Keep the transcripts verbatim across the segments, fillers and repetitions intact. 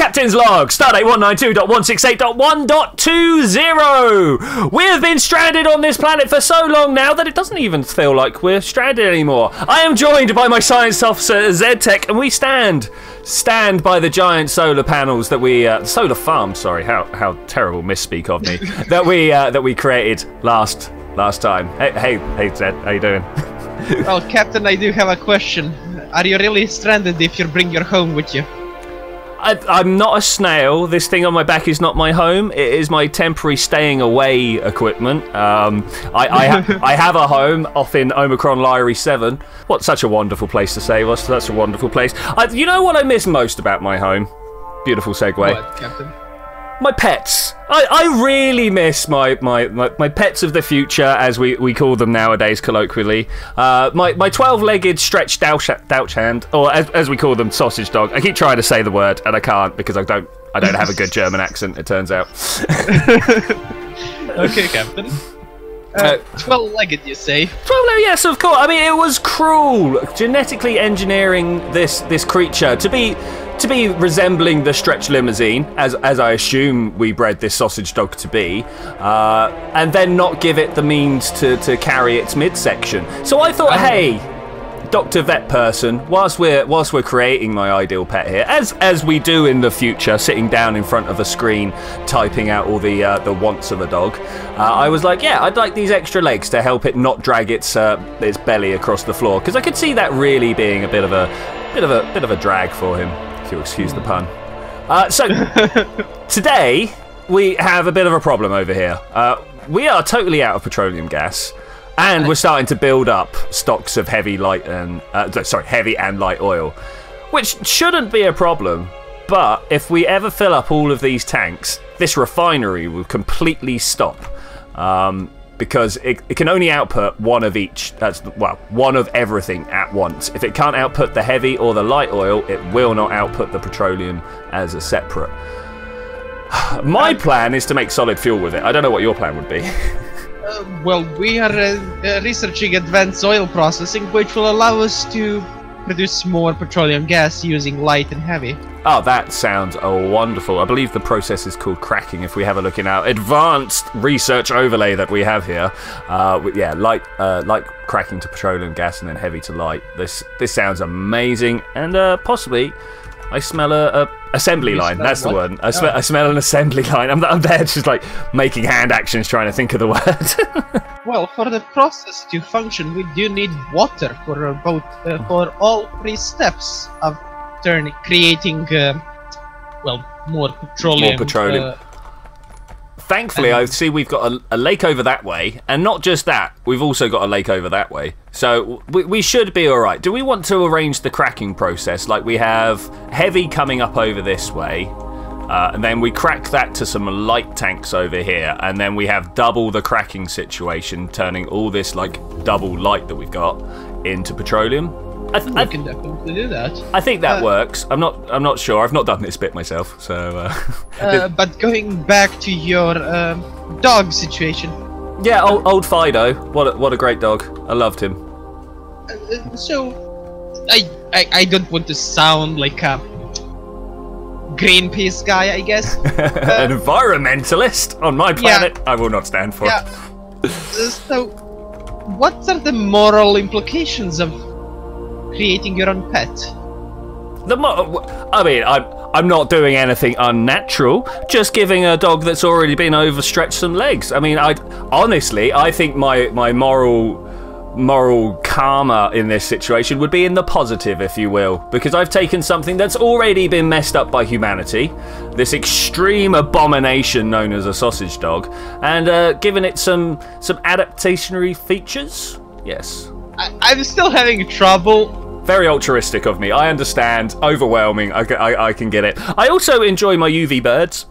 Captain's log, stardate one ninety-two dot one sixty-eight dot one dot twenty. We have been stranded on this planet for so long now that it doesn't even feel like we're stranded anymore. I am joined by my science officer, ZedTech, and we stand, stand by the giant solar panels that we, uh, solar farm, sorry, how, how terrible misspeak of me, that we, uh, that we created last, last time. Hey, hey, hey, Zed, how you doing? Well, Captain, I do have a question. Are you really stranded if you bring your home with you? I, I'm not a snail. This thing on my back is not my home. It is my temporary staying away equipment. Um, I, I, ha I have a home off in Omicron Lyre seven. What such a wonderful place to save us. That's a wonderful place. I, you know what I miss most about my home? Beautiful segue. What, Captain? My pets. I, I really miss my, my, my, my pets of the future, as we, we call them nowadays colloquially. Uh, my my twelve-legged stretched douchehand, or as, as we call them, sausage dog. I keep trying to say the word and I can't because I don't I don't have a good German accent. It turns out. Okay, Captain. Uh, twelve-legged, you say? twelve-legged, yes, of course. I mean, it was cruel genetically engineering this this creature to be to be resembling the stretch limousine, as as I assume we bred this sausage dog to be, uh, and then not give it the means to to carry its midsection. So I thought, um, hey, Doctor Vet person, whilst we're whilst we're creating my ideal pet here, as as we do in the future, sitting down in front of a screen, typing out all the uh, the wants of a dog, uh, I was like, yeah, I'd like these extra legs to help it not drag its uh, its belly across the floor, because I could see that really being a bit of a bit of a bit of a drag for him, if you'll excuse the pun. Uh, so today we have a bit of a problem over here. Uh, we are totally out of petroleum gas. And we're starting to build up stocks of heavy light and uh, sorry, heavy and light oil, which shouldn't be a problem. But if we ever fill up all of these tanks, this refinery will completely stop um, because it, it can only output one of each. That's well, one of everything at once. If it can't output the heavy or the light oil, it will not output the petroleum as a separate. My plan is to make solid fuel with it. I don't know what your plan would be. Uh, well, we are uh, uh, researching advanced oil processing, which will allow us to produce more petroleum gas using light and heavy. Oh, that sounds oh, wonderful. I believe the process is called cracking, if we have a look in our advanced research overlay that we have here. Uh, yeah, light, uh, light cracking to petroleum gas and then heavy to light. This this sounds amazing, and uh, possibly I smell a... a assembly line, that's the one. I, sm oh. I smell an assembly line. I'm, I'm there just like making hand actions trying to think of the word. Well, for the process to function, we do need water for both, uh, for all three steps of turning, creating, uh, well, more petroleum. More petroleum. Uh, Thankfully, I see we've got a, a lake over that way, and not just that, we've also got a lake over that way. So we, we should be all right. Do we want to arrange the cracking process? Like we have heavy coming up over this way, uh, and then we crack that to some light tanks over here, and then we have double the cracking situation, turning all this like double light that we've got into petroleum. I, th I can definitely do that. I think that uh, works. I'm not. I'm not sure. I've not done this bit myself. So. Uh, uh, but going back to your um, dog situation. Yeah, old, old Fido. What a, what a great dog. I loved him. Uh, so, I, I I don't want to sound like a Greenpeace guy, I guess. Uh, An environmentalist on my planet. Yeah. I will not stand for yeah. it. Uh, so, what are the moral implications of creating your own pet? The mo I mean, I'm, I'm not doing anything unnatural, just giving a dog that's already been overstretched some legs. I mean, I honestly, I think my, my moral moral karma in this situation would be in the positive, if you will, because I've taken something that's already been messed up by humanity, this extreme abomination known as a sausage dog, and uh, given it some, some adaptationary features, yes. I'm still having trouble. Very altruistic of me. I understand. Overwhelming. I, I, I can get it. I also enjoy my U V birds.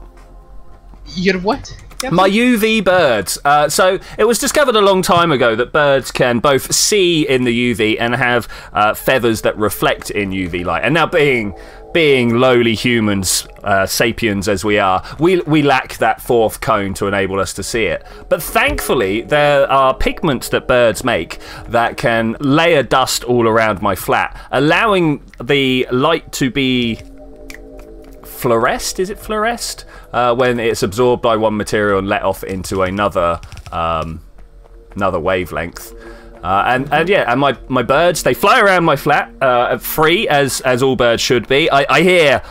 Your what? Yep. My U V birds. Uh, so it was discovered a long time ago that birds can both see in the U V and have uh, feathers that reflect in U V light. And now being... Being lowly humans, uh, sapiens as we are, we, we lack that fourth cone to enable us to see it. But thankfully, there are pigments that birds make that can layer dust all around my flat, allowing the light to be fluoresce, is it fluoresce? Uh, when it's absorbed by one material and let off into another um, another wavelength. Uh, and, and yeah, and my, my birds, they fly around my flat, uh, free, as, as all birds should be. I, I hear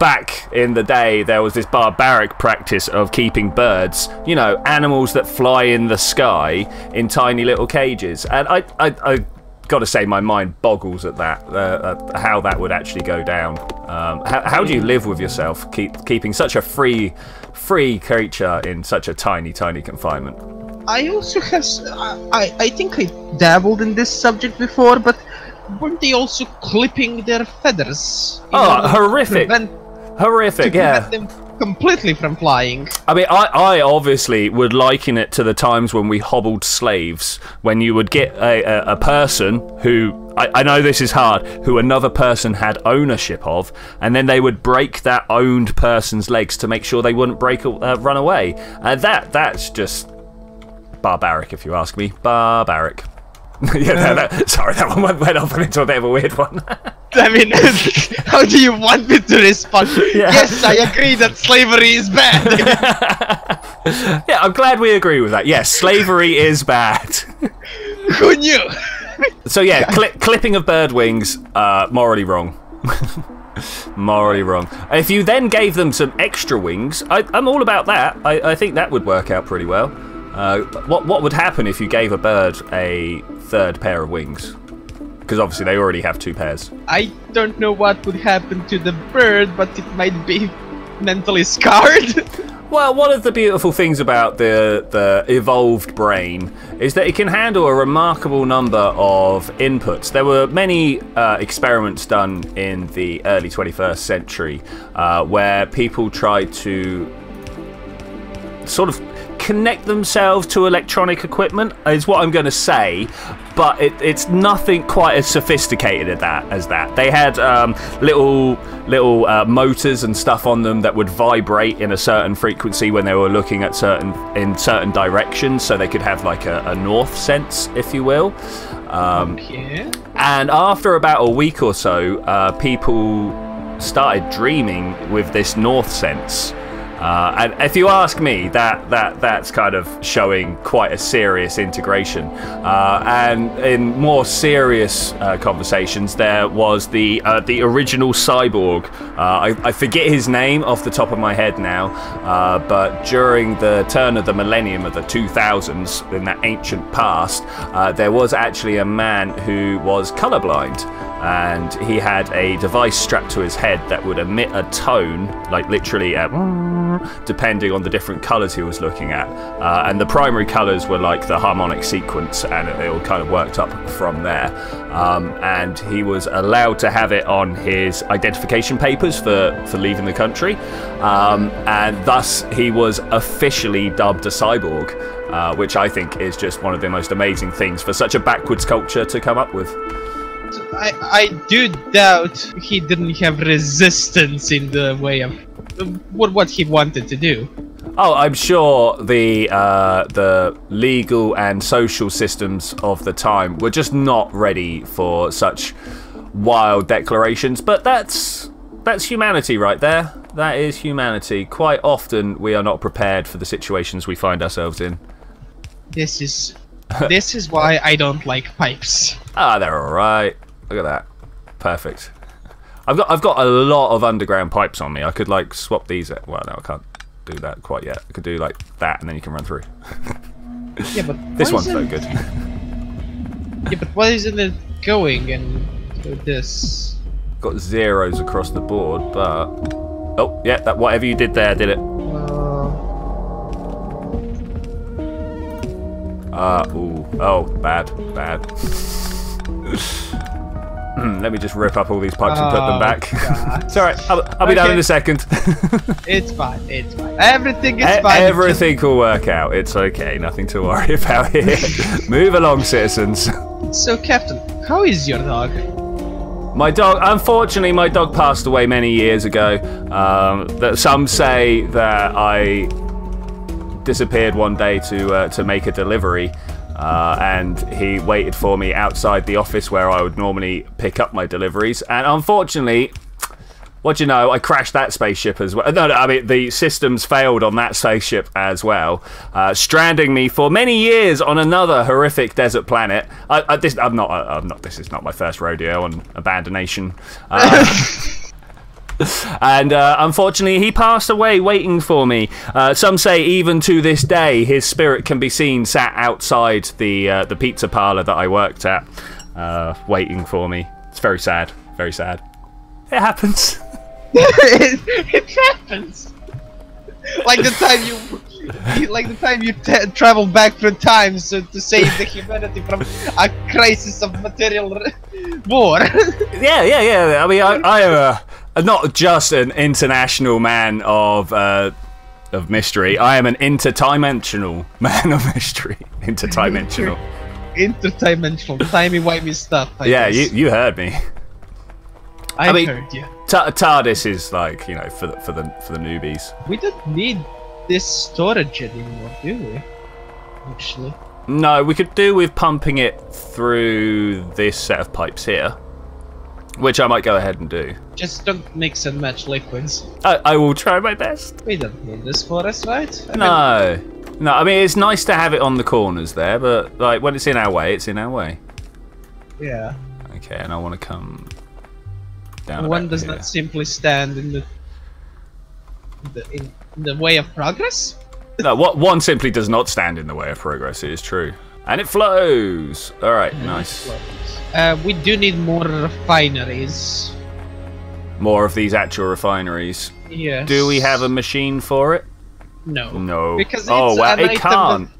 back in the day there was this barbaric practice of keeping birds, you know, animals that fly in the sky in tiny little cages. And I, I, I gotta say my mind boggles at that, uh, uh, how that would actually go down. Um, how, how do you live with yourself, keep, keeping such a free, free creature in such a tiny, tiny confinement? I also have, I, I think I dabbled in this subject before, but weren't they also clipping their feathers? Oh, horrific! Prevent, horrific, to yeah. Prevent them completely from flying. I mean, I, I obviously would liken it to the times when we hobbled slaves, when you would get a, a, a person who... I know this is hard, who another person had ownership of, and then they would break that owned person's legs to make sure they wouldn't break a, uh, run away. Uh, that that's just barbaric, if you ask me. Barbaric. yeah, no, that, sorry, that one went off into a bit of a weird one. I mean, how do you want me to respond? Yeah. Yes, I agree that slavery is bad. yeah, I'm glad we agree with that. Yes, slavery is bad. Who knew? So yeah, cli clipping of bird wings, uh, morally wrong. morally wrong. If you then gave them some extra wings, I, I'm all about that. I, I think that would work out pretty well. Uh, what what would happen if you gave a bird a third pair of wings? Because obviously they already have two pairs. I don't know what would happen to the bird, but it might be mentally scarred. Well, one of the beautiful things about the the evolved brain is that it can handle a remarkable number of inputs. There were many uh, experiments done in the early twenty-first century uh, where people tried to sort of connect themselves to electronic equipment, is what I'm going to say, but it, it's nothing quite as sophisticated at that as that. They had um, little little uh, motors and stuff on them that would vibrate in a certain frequency when they were looking at certain in certain directions, so they could have like a, a north sense, if you will. Um, okay. And after about a week or so, uh, people started dreaming with this north sense. Uh, and if you ask me, that that that's kind of showing quite a serious integration. Uh, and in more serious uh, conversations, there was the uh, the original cyborg. Uh, I, I forget his name off the top of my head now, uh, but during the turn of the millennium of the two thousands, in that ancient past, uh, there was actually a man who was colorblind. And he had a device strapped to his head that would emit a tone, like literally a depending on the different colours he was looking at. Uh, and the primary colours were like the harmonic sequence, and it all kind of worked up from there. Um, and he was allowed to have it on his identification papers for, for leaving the country. Um, and thus he was officially dubbed a cyborg, uh, which I think is just one of the most amazing things for such a backwards culture to come up with. I, I do doubt he didn't have resistance in the way of what what he wanted to do. Oh, I'm sure the uh, the legal and social systems of the time were just not ready for such wild declarations. But that's that's humanity right there. That is humanity. Quite often we are not prepared for the situations we find ourselves in. This is this is why I don't like pipes. Ah, they're all right. Look at that, perfect. I've got I've got a lot of underground pipes on me. I could like swap these. At, well, no, I can't do that quite yet. I could do like that, and then you can run through. Yeah, but this one's so good. Yeah, but why isn't it going and with this? Got zeros across the board, but oh yeah, that whatever you did there did it. Uh, ooh. Oh, bad, bad. Let me just rip up all these pipes oh, and put them back. It's alright, I'll, I'll be okay. down in a second. It's fine, it's fine. Everything is e fine. Everything will work out. It's okay, nothing to worry about here. Move along, citizens. So, Captain, how is your dog? My dog, unfortunately, my dog passed away many years ago. Um, that some say that I disappeared one day to, uh, to make a delivery. Uh, and he waited for me outside the office where I would normally pick up my deliveries, and unfortunately What do you know? I crashed that spaceship as well. No, no, I mean, the systems failed on that spaceship as well, uh, stranding me for many years on another horrific desert planet. I, I, this, I'm not. I, I'm not. This is not my first rodeo on Abandonation. Uh, and uh, unfortunately he passed away waiting for me. Uh, some say even to this day his spirit can be seen sat outside the uh, the pizza parlour that I worked at, uh, waiting for me. It's very sad, very sad. It happens. it, it happens. Like the time you, you like the time you t travel back through time so to save the humanity from a crisis of material war. yeah, yeah, yeah. I mean, I, I uh, not just an international man of uh, of mystery. I am an interdimensional man of mystery. Interdimensional. Interdimensional, timey-wimey stuff. I yeah, guess. you you heard me. I, I mean, heard you. TARDIS is like, you know, for the, for the for the newbies. We don't need this storage anymore, do we? Actually. No, we could do with pumping it through this set of pipes here. Which I might go ahead and do. Just don't mix and match liquids. I, I will try my best. We don't need this for us, right? I no. Mean... No, I mean, it's nice to have it on the corners there, but like when it's in our way, it's in our way. Yeah. Okay, and I want to come down. One does here. Not simply stand in the, the, in the way of progress? No, what one simply does not stand in the way of progress, it is true. And it flows! Alright, nice. Uh, we do need more refineries. More of these actual refineries? Yes. Do we have a machine for it? No. No. Because oh, it's well, it can't.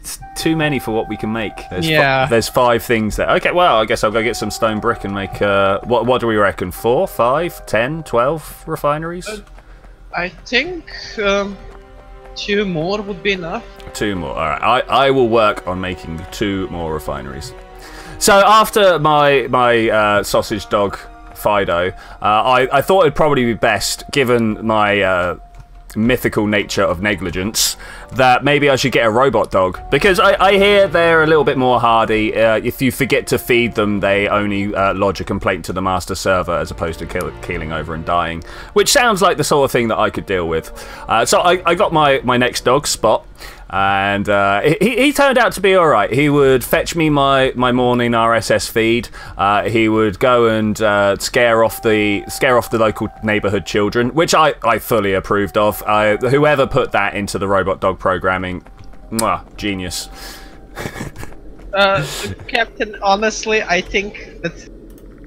It's too many for what we can make. There's yeah. Fi there's five things there. Okay, well, I guess I'll go get some stone brick and make, uh, what, what do we reckon? Four, five, ten, twelve refineries? Uh, I think, um... two more would be enough. Two more. All right. I, I will work on making two more refineries. So after my my uh, sausage dog Fido, uh, I I thought it'd probably be best, given my uh, mythical nature of negligence, that maybe I should get a robot dog, because I I hear they're a little bit more hardy. Uh, if you forget to feed them, they only uh, lodge a complaint to the master server as opposed to keel keeling over and dying, which sounds like the sort of thing that I could deal with. Uh, so I, I got my my next dog, Spot, and uh, he he turned out to be all right. He would fetch me my my morning R S S feed. Uh, he would go and uh, scare off the scare off the local neighborhood children, which I I fully approved of. I, whoever put that into the robot dog programming, mwah, genius. uh, Captain, honestly, I think that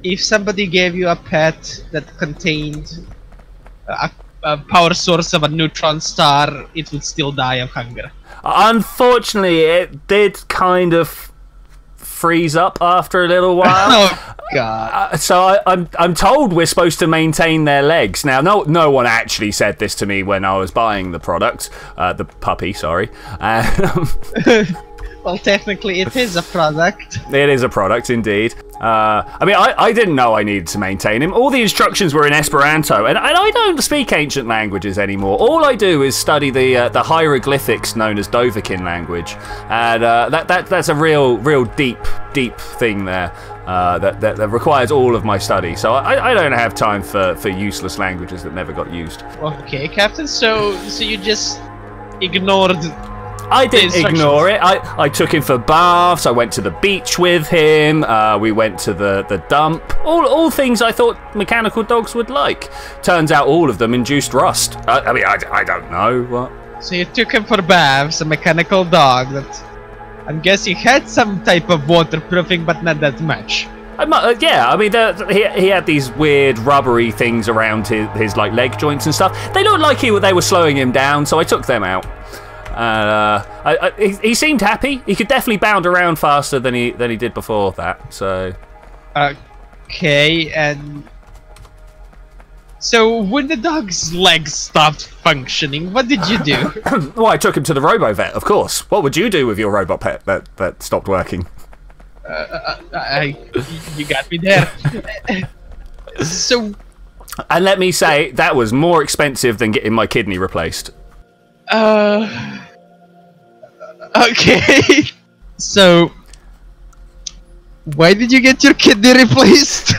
if somebody gave you a pet that contained a, a power source of a neutron star, it would still die of hunger. Unfortunately, it did kind of freeze up after a little while. Oh God! Uh, so I, I'm I'm told we're supposed to maintain their legs. Now, no no one actually said this to me when I was buying the product, uh, the puppy. Sorry. Um, well, technically, it is a product. It is a product indeed. Uh, I mean, I, I didn't know I needed to maintain him. All the instructions were in Esperanto, and, and I don't speak ancient languages anymore. All I do is study the uh, the hieroglyphics known as Dovahkin language, and uh, that that that's a real real deep deep thing there uh, that, that that requires all of my study. So I, I don't have time for for useless languages that never got used. Okay, Captain. So so you just ignored. I didn't ignore it. I, I took him for baths. I went to the beach with him. Uh, we went to the, the dump. All, all things I thought mechanical dogs would like. Turns out all of them induced rust. I, I mean, I, I don't know what. So you took him for baths, a mechanical dog that... I'm guessing had some type of waterproofing, but not that much. I, uh, yeah, I mean, the, he, he had these weird rubbery things around his, his like leg joints and stuff. They looked like he, they were slowing him down, so I took them out. Uh, I, I, he, he seemed happy. He could definitely bound around faster than he than he did before that. So, okay, and so when the dog's legs stopped functioning, what did you do? Well, I took him to the robo vet, of course. What would you do with your robot pet that that stopped working? Uh, I, I, you got me there. So, and let me say that was more expensive than getting my kidney replaced. Uh. Okay. So, why did you get your kidney replaced?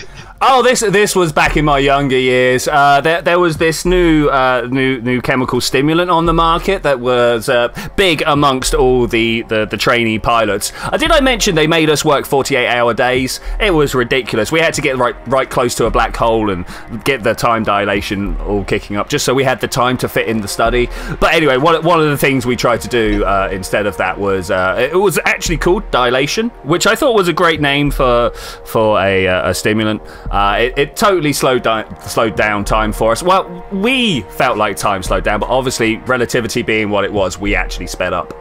Oh, this this was back in my younger years. Uh, there there was this new uh, new new chemical stimulant on the market that was uh, big amongst all the, the the trainee pilots. Uh, did I mention they made us work forty-eight hour days? It was ridiculous. We had to get right right close to a black hole and get the time dilation all kicking up just so we had the time to fit in the study. But anyway, one one of the things we tried to do uh, instead of that was uh, it was actually called dilation, which I thought was a great name for for a uh, a stimulant. Uh, it, it totally slowed down, slowed down time for us. Well, we felt like time slowed down, but obviously relativity being what it was, we actually sped up.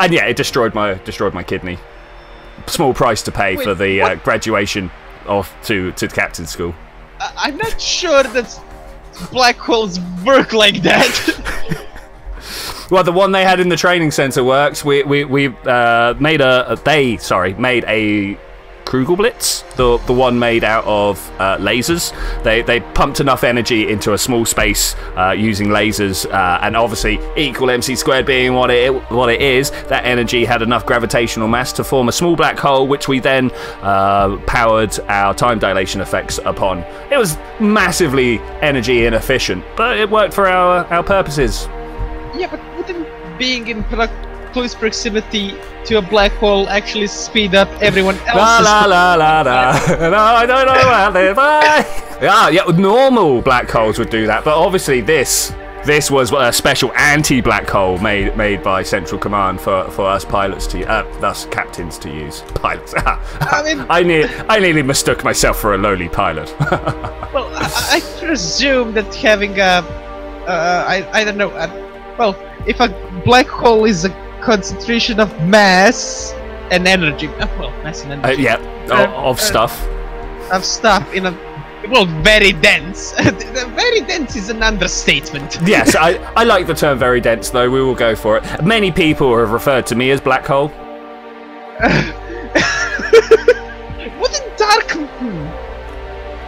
And yeah, it destroyed my destroyed my kidney. Small price to pay Wait, for the uh, graduation off to to captain school. I I'm not sure that black holes work like that. Well, the one they had in the training center works. We we we uh, made a, a they sorry made a. Kugelblitz, the the one made out of uh, lasers. They they pumped enough energy into a small space uh, using lasers, uh, and obviously equal M C squared being what it what it is. That energy had enough gravitational mass to form a small black hole, which we then uh, powered our time dilation effects upon. It was massively energy inefficient, but it worked for our our purposes. Yeah, but wouldn't being in product close proximity to a black hole actually speed up everyone else's la la la la la. No, I don't know about this. Yeah, yeah, normal black holes would do that, but obviously this this was a special anti-black hole made made by Central Command for for us pilots to uh, us captains to use. Pilots. I mean, I nearly I nearly mistook myself for a lowly pilot. Well, I, I presume that having a uh, I I don't know. A, well, if a black hole is a concentration of mass and energy. Oh, well, mass and energy. Uh, yeah, oh, uh, of stuff. Uh, of stuff in a well, very dense. Very dense is an understatement. Yes, I I like the term very dense though. We will go for it. Many people have referred to me as black hole. Wouldn't dark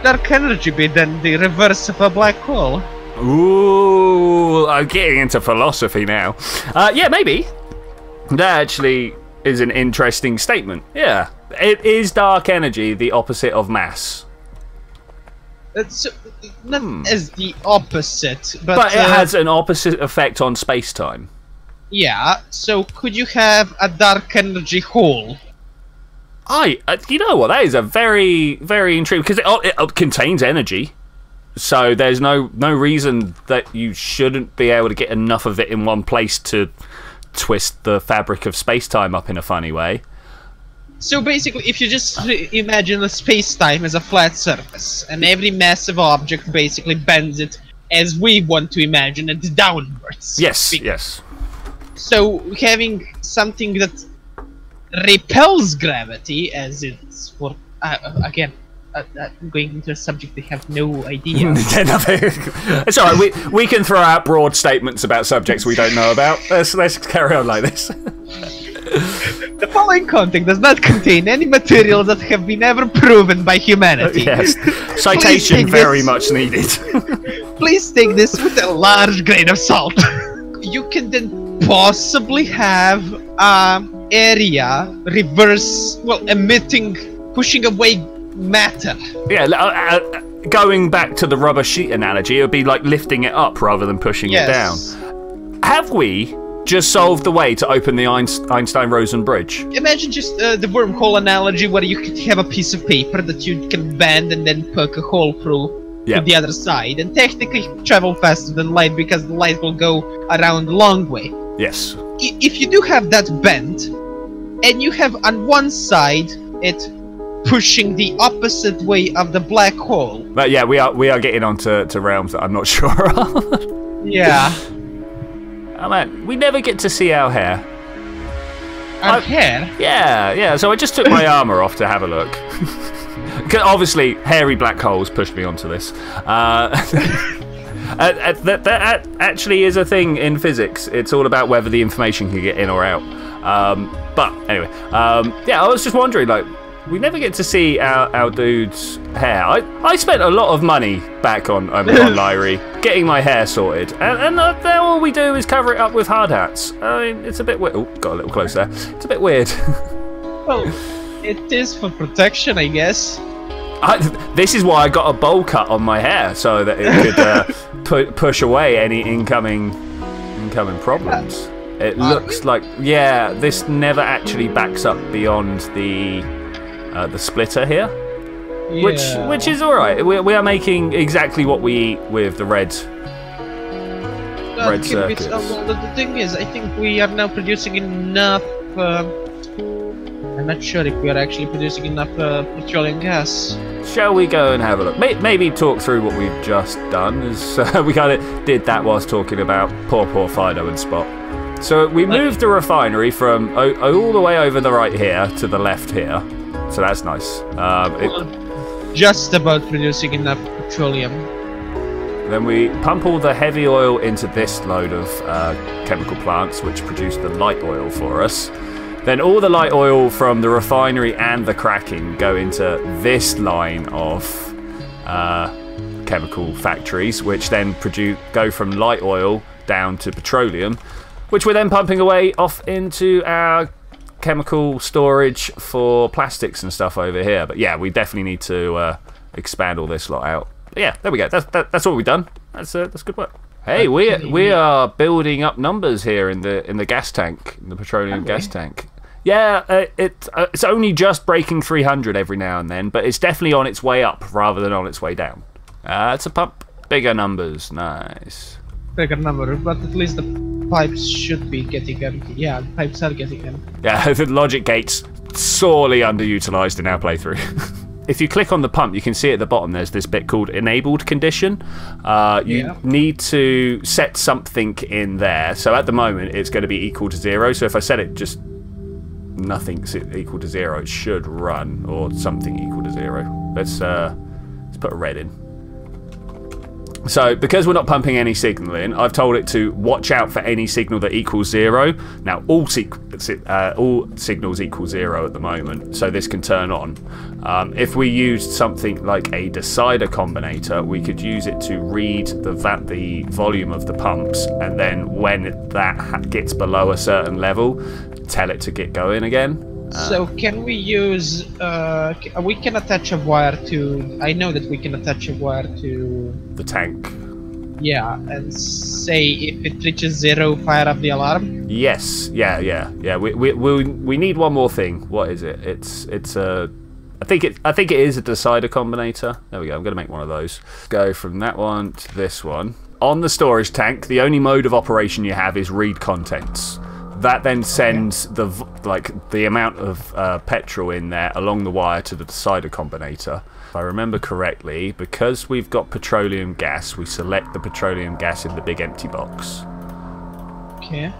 dark energy be then the reverse of a black hole? Ooh, I'm getting into philosophy now. Uh, yeah, maybe. That actually is an interesting statement. Yeah, it is dark energy, the opposite of mass. It's not hmm. as the opposite, but, but it uh, has an opposite effect on space-time. Yeah. So could you have a dark energy hole? I, uh, you know what? That is a very, very intriguing because it, it contains energy. So there's no no reason that you shouldn't be able to get enough of it in one place to twist the fabric of space-time up in a funny way. So basically, if you just imagine the space-time as a flat surface, and every massive object basically bends it as we want to imagine it downwards. Yes, because yes. So having something that repels gravity, as it's for uh, again. Uh, uh, going into a subject they have no idea. It's all right. We we can throw out broad statements about subjects we don't know about. Let's let's carry on like this. The following content does not contain any materials that have been ever proven by humanity. Uh, yes, citation very much needed. Please take this with a large grain of salt. You can then possibly have um area reverse, well, emitting, pushing away. Matter. Yeah, uh, uh, going back to the rubber sheet analogy, it would be like lifting it up rather than pushing yes. it down. Have we just solved the way to open the Einstein-Rosen bridge? Imagine just uh, the wormhole analogy where you could have a piece of paper that you can bend and then poke a hole through yep. to the other side and technically travel faster than light because the light will go around the long way. Yes. I if you do have that bend and you have on one side it pushing the opposite way of the black hole. But yeah, we are we are getting onto to realms that I'm not sure of. Yeah. Oh man, we never get to see our hair. Our I, hair? Yeah, yeah. So I just took my armor off to have a look. Obviously, hairy black holes pushed me onto this. Uh, Uh, that, that actually is a thing in physics. It's all about whether the information can get in or out. Um, but anyway, um, yeah, I was just wondering, like, we never get to see our, our dude's hair. I, I spent a lot of money back on Omicron Lyre getting my hair sorted, and, and uh, now all we do is cover it up with hard hats. I mean, it's a bit weird. Oh, got a little close there. It's a bit weird. Well, it is for protection, I guess. I, this is why I got a bowl cut on my hair, so that it could uh, pu push away any incoming incoming problems. It looks like, yeah, this never actually backs up beyond the uh, the splitter here, yeah. which which is all right. We, we are making exactly what we eat with the red. Well, red circuits. Uh, well, the thing is, I think we are now producing enough. Uh, I'm not sure if we are actually producing enough uh, petroleum gas. Shall we go and have a look? Maybe talk through what we've just done. As, uh, we kind of did that whilst talking about poor, poor Fido and Spot. So we like, moved the refinery from oh, all the way over the right here to the left here. So that's nice. Um, it, just about producing enough petroleum. Then we pump all the heavy oil into this load of uh, chemical plants, which produce the light oil for us. Then all the light oil from the refinery and the cracking go into this line of uh, chemical factories, which then produce go from light oil down to petroleum, which we're then pumping away off into our chemical storage for plastics and stuff over here. But yeah, we definitely need to uh, expand all this lot out. But yeah, there we go. That's that, that's all we've done. That's uh, that's good work. Hey, we we are building up numbers here in the in the gas tank, in the petroleum gas tank. Yeah, uh, it, uh, it's only just breaking three hundred every now and then, but it's definitely on its way up rather than on its way down. Uh, it's a pump. Bigger numbers. Nice. Bigger number, but at least the pipes should be getting empty. Yeah, the pipes are getting empty. Yeah, the logic gate's sorely underutilised in our playthrough. If you click on the pump, you can see at the bottom there's this bit called enabled condition. Uh, you yeah. need to set something in there. So at the moment, it's going to be equal to zero. So if I set it just... nothing's equal to zero, it should run, or something equal to zero. Let's uh let's put a red in. So because we're not pumping any signal in, I've told it to watch out for any signal that equals zero. Now all uh, all signals equal zero at the moment, so this can turn on. Um, if we used something like a decider combinator, we could use it to read the va the volume of the pumps, and then when that gets below a certain level, tell it to get going again. So can we use uh we can attach a wire to I know that we can attach a wire to the tank, yeah, and say if it reaches zero, fire up the alarm. Yes, yeah, yeah, yeah. We we we, we need one more thing. What is it? It's it's a i think it i think it is a decider combinator. There we go. I'm gonna make one of those. Go from that one to this one. On the storage tank, the only mode of operation you have is read contents. That then sends the like the amount of uh, petrol in there along the wire to the decider combinator. If I remember correctly, because we've got petroleum gas, we select the petroleum gas in the big empty box. Okay.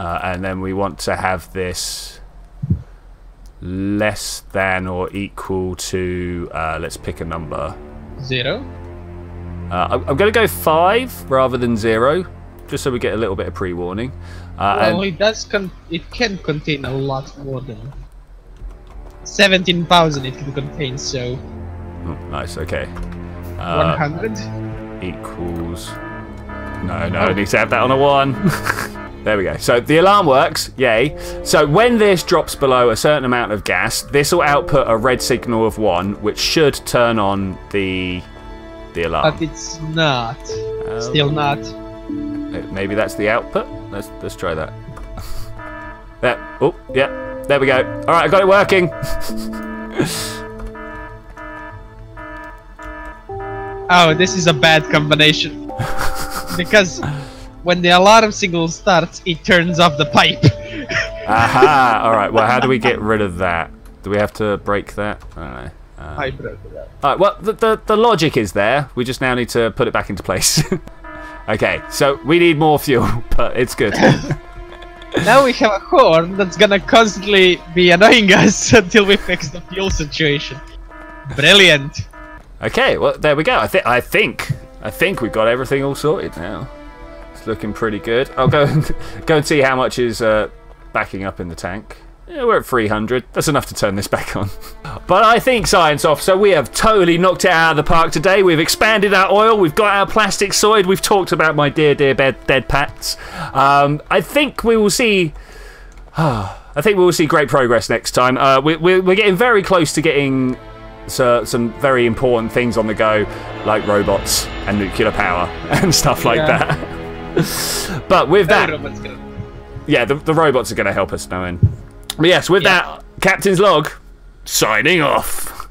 Uh, and then we want to have this less than or equal to, uh, let's pick a number. Zero. Uh, I'm, I'm going to go five rather than zero, just so we get a little bit of pre-warning. Uh, well, it does. Con it can contain a lot more than seventeen thousand. It can contain, so. Oh, nice. Okay. Uh, one hundred equals. No, no. I need to have that on a one. There we go. So the alarm works. Yay. So when this drops below a certain amount of gas, this will output a red signal of one, which should turn on the the alarm. But it's not. Um, Still not. Maybe that's the output. Let's let's try that. That oh yeah, there we go. All right, I got it working. Oh, this is a bad combination because when the alarm signal starts, it turns off the pipe. Aha! All right. Well, how do we get rid of that? Do we have to break that? I don't know. Um, I broke that. All right. Well, the, the the logic is there. We just now need to put it back into place. Okay, so we need more fuel, but it's good. Now we have a horn that's gonna constantly be annoying us until we fix the fuel situation. Brilliant. Okay, well there we go. I think I think I think we've got everything all sorted now. It's looking pretty good. I'll go and go and see how much is uh, backing up in the tank. Yeah, we're at three hundred. That's enough to turn this back on. But I think, Science Officer, we have totally knocked it out of the park today. We've expanded our oil. We've got our plastic soid. We've talked about my dear, dear bed, dead pats. Um, I think we will see... I think we will see great progress next time. Uh, we, we're, we're getting very close to getting so, some very important things on the go, like robots and nuclear power and stuff like yeah. that. But with that, gonna... yeah, the, the robots are going to help us, Noen. But yes, with yeah. that, Captain's Log, signing off.